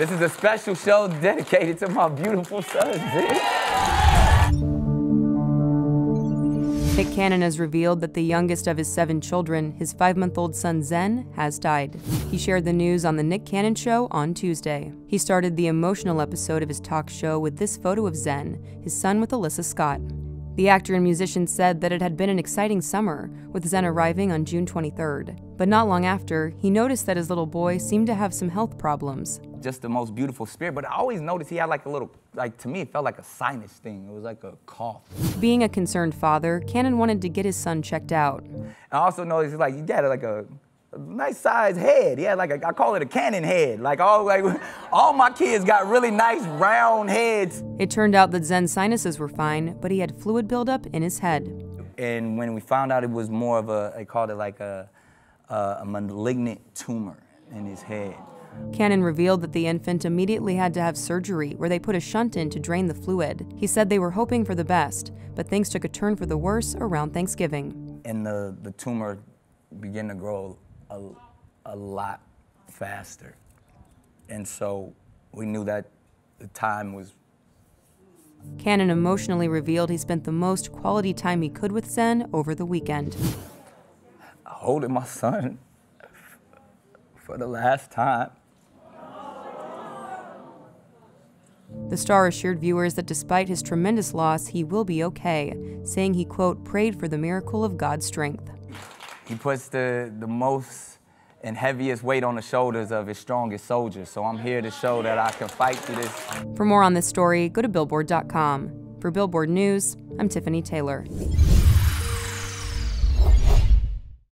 This is a special show dedicated to my beautiful son, Zen. Nick Cannon has revealed that the youngest of his 7 children, his 5-month-old son Zen, has died. He shared the news on The Nick Cannon Show on Tuesday. He started the emotional episode of his talk show with this photo of Zen, his son with Alyssa Scott. The actor and musician said that it had been an exciting summer, with Zen arriving on June 23rd. But not long after, he noticed that his little boy seemed to have some health problems. Just the most beautiful spirit, but I always noticed he had like a little, to me it felt like a sinus thing. It was like a cough. Being a concerned father, Cannon wanted to get his son checked out. I also noticed like he had like a nice sized head. He had like a, I call it a cannon head. All my kids got really nice round heads. It turned out that Zen's sinuses were fine, but he had fluid buildup in his head. And when we found out it was more of a, they called it like a malignant tumor in his head. Cannon revealed that the infant immediately had to have surgery where they put a shunt in to drain the fluid. He said they were hoping for the best, but things took a turn for the worse around Thanksgiving. And the tumor began to grow a lot faster. And so we knew that the time was. Cannon emotionally revealed he spent the most quality time he could with Zen over the weekend. I holding my son for the last time. The star assured viewers that despite his tremendous loss, he will be okay, saying he, quote, prayed for the miracle of God's strength. He puts the most and heaviest weight on the shoulders of his strongest soldiers, so I'm here to show that I can fight through this. For more on this story, go to Billboard.com. For Billboard News, I'm Tiffany Taylor.